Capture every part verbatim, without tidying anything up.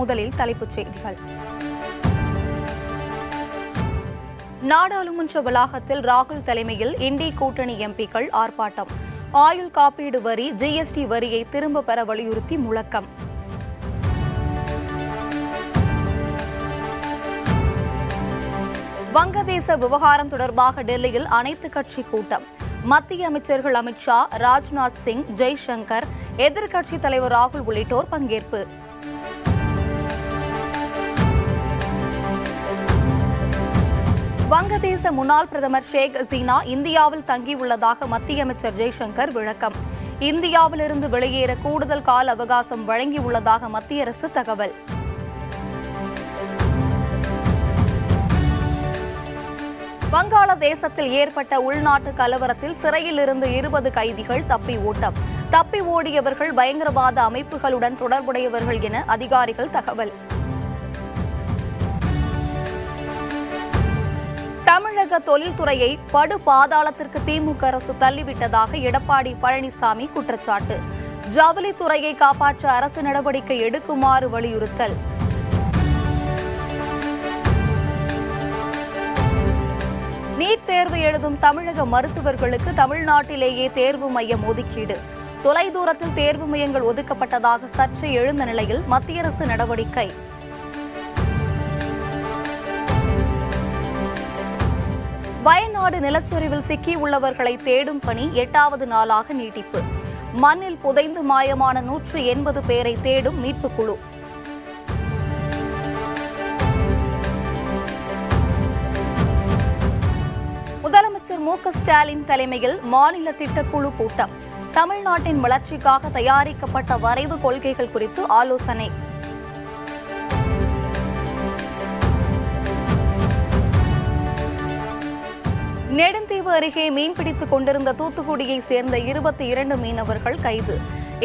முதலில் தலைப்புச் செய்திகள். நாடாளுமன்ற வளாகத்தில் ராகுல் தலைமையில் இண்டி கூட்டணி எம்பிக்கள் ஆர்ப்பாட்டம். ஆயுள் காப்பீடு வரி ஜிஎஸ்டி வரியை திரும்ப பெற வலியுறுத்தி முழக்கம். வங்கதேச விவகாரம் தொடர்பாக டெல்லியில் அனைத்துக் கட்சி கூட்டம். மத்திய அமைச்சர்கள் அமித் ஷா, ராஜ்நாத் சிங், ஜெய்சங்கர், எதிர்க்கட்சித் தலைவர் ராகுல் உள்ளிட்டோர் பங்கேற்பு. வங்கதேச முன்னாள் பிரதமர் ஷேக் ஹசீனா இந்தியாவில் தங்கியுள்ளதாக மத்திய அமைச்சர் ஜெய்சங்கர் விளக்கம். இந்தியாவிலிருந்து வெளியேற கூடுதல் கால அவகாசம் வழங்கியுள்ளதாக மத்திய அரசு தகவல். வங்காளதேசத்தில் ஏற்பட்ட உள்நாட்டு கலவரத்தில் சிறையில் இருந்து இருபது கைதிகள் தப்பி ஓட்டம். தப்பி ஓடியவர்கள் பயங்கரவாத அமைப்புகளுடன் தொடர்புடையவர்கள் என அதிகாரிகள் தகவல். தமிழக தொழில்துறையை படு பாதாளத்திற்கு திமுக அரசு தள்ளிவிட்டதாக எடப்பாடி பழனிசாமி குற்றச்சாட்டு. ஜவுளித்துறையை காப்பாற்ற அரசு நடவடிக்கை எடுக்குமாறு வலியுறுத்தல். நீட் தேர்வு எழுதும் தமிழக மருத்துவர்களுக்கு தமிழ்நாட்டிலேயே தேர்வு மையம் ஒதுக்கீடு. தொலைதூரத்தில் தேர்வு மையங்கள் ஒதுக்கப்பட்டதாக சர்ச்சை எழுந்த நிலையில் மத்திய அரசு நடவடிக்கை. வயநாடு நிலச்சரிவில் சிக்கியுள்ளவர்களை தேடும் பணி எட்டாவது நாளாக நீட்டிப்பு. மண்ணில் புதைந்து மாயமான நூற்று எண்பது பேரை தேடும் மீட்புக் குழு. முதலமைச்சர் மு க ஸ்டாலின் தலைமையில் மாநில திட்டக்குழு கூட்டம். தமிழ்நாட்டின் வளர்ச்சிக்காக தயாரிக்கப்பட்ட வரைவு கொள்கைகள் குறித்து ஆலோசனை. நெடுந்தீவு அருகே மீன்பிடித்துக் கொண்டிருந்த தூத்துக்குடியை சேர்ந்த இருபத்தி இரண்டு மீனவர்கள் கைது.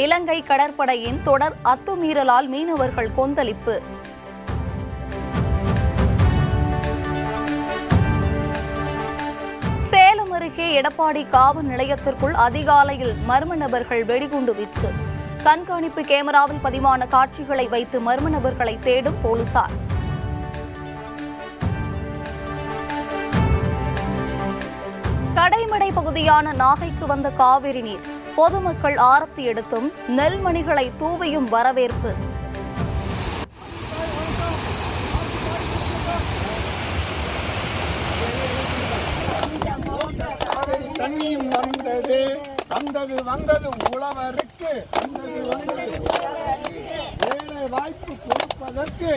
இலங்கை கடற்படையின் தொடர் அத்துமீறலால் மீனவர்கள் கொந்தளிப்பு. அருகே எடப்பாடி காவல் நிலையத்திற்குள் அதிகாலையில் மர்ம நபர்கள் வெடிகுண்டு வீச்சு. கண்காணிப்பு கேமராவில் பதிவான காட்சிகளை வைத்து மர்ம நபர்களை தேடும் போலீசார். கடைமடை பகுதியான நாகைக்கு வந்த காவிரி நீர். பொதுமக்கள் ஆரத்தி எடுத்தும் நெல்மணிகளை தூவியும் வரவேற்பு. தண்ணியும் வந்தது வந்தது வந்தது உழவருக்கு வந்தது வந்தது வேலை வாய்ப்பு கொடுப்பதற்கு.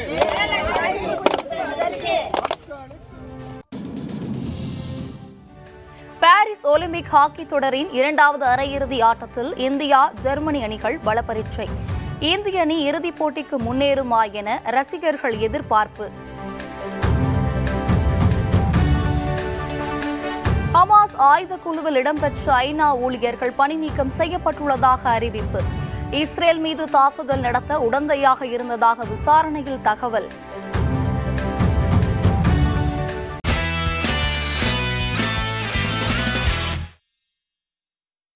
பாரிஸ் ஒலிம்பிக் ஹாக்கி தொடரின் இரண்டாவது அரையிறுதி ஆட்டத்தில் இந்தியா ஜெர்மனி அணிகள் பலப்பரீட்சை. இந்திய அணி இறுதிப் போட்டிக்கு முன்னேறுமா என ரசிகர்கள் எதிர்பார்ப்பு. ஹமாஸ் ஆயுத குழுவில் இடம்பெற்ற ஐநா ஊழியர்கள் பணி நீக்கம் செய்யப்பட்டுள்ளதாக அறிவிப்பு. இஸ்ரேல் மீது தாக்குதல் நடத்த உடந்தையாக இருந்ததாக விசாரணையில் தகவல்.